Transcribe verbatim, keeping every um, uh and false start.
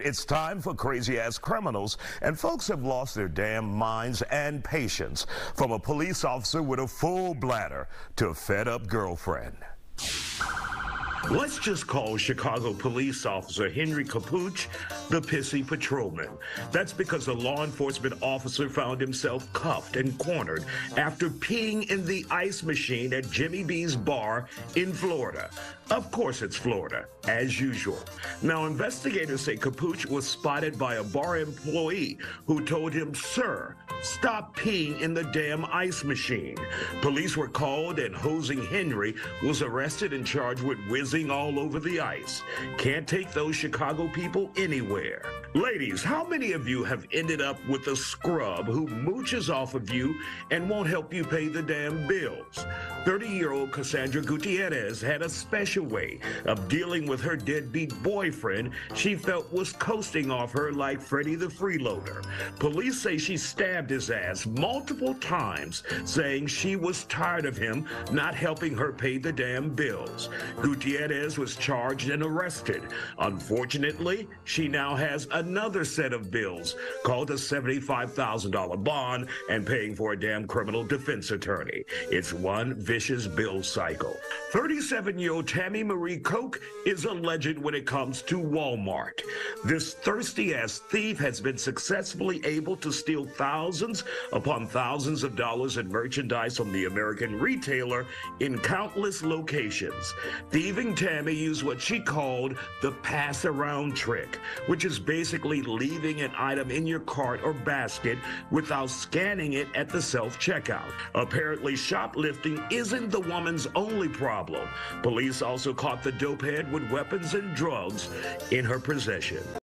It's time for crazy-ass criminals, and folks have lost their damn minds and patience, from a police officer with a full bladder to a fed-up girlfriend. Let's just call Chicago police officer Henry Capuch the pissy patrolman. That's because a law enforcement officer found himself cuffed and cornered after peeing in the ice machine at Jimmy B's Bar in Florida. Of course it's Florida, as usual. Now, investigators say Capuch was spotted by a bar employee who told him, "Sir, stop peeing in the damn ice machine." Police were called, and hosing Henry was arrested and charged with whizzing all over the ice. Can't take those Chicago people anywhere. Ladies, how many of you have ended up with a scrub who mooches off of you and won't help you pay the damn bills? thirty-year-old Cassandra Gutierrez had a special way of dealing with her deadbeat boyfriend she felt was coasting off her like Freddy the Freeloader. Police say she stabbed his ass multiple times, saying she was tired of him not helping her pay the damn bills. Gutierrez was charged and arrested. Unfortunately, she now has another set of bills, called a seventy-five thousand dollar bond and paying for a damn criminal defense attorney. It's one vicious bill cycle. thirty-seven-year-old Tammy Marie Coke is a legend when it comes to Walmart. This thirsty-ass thief has been successfully able to steal thousands Thousands upon thousands of dollars in merchandise from the American retailer in countless locations. Thieving Tammy used what she called the pass-around trick, which is basically leaving an item in your cart or basket without scanning it at the self-checkout. Apparently, shoplifting isn't the woman's only problem. Police also caught the dopehead with weapons and drugs in her possession.